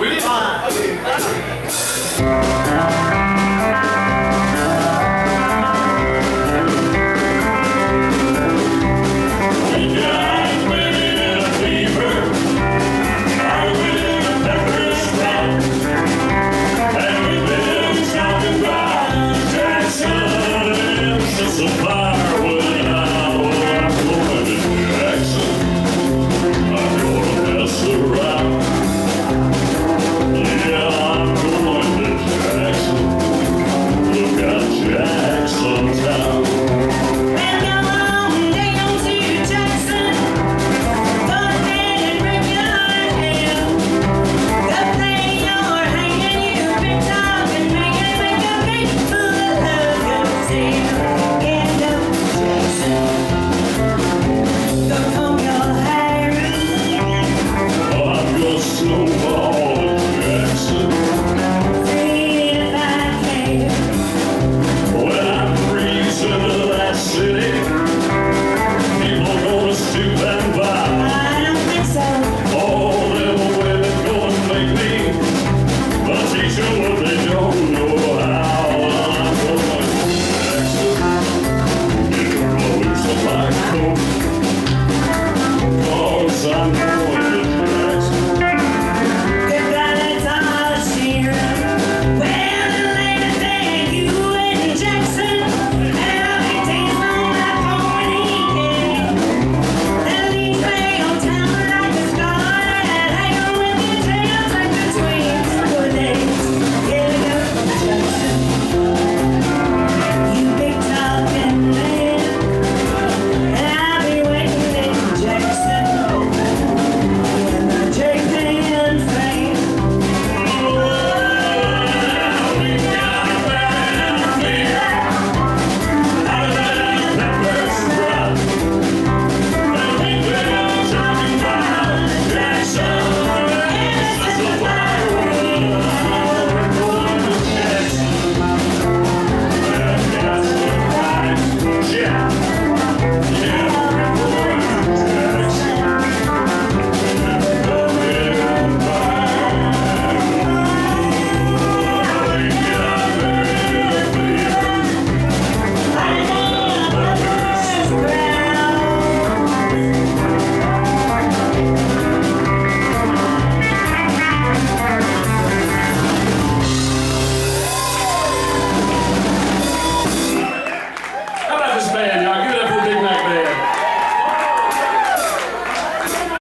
We fine.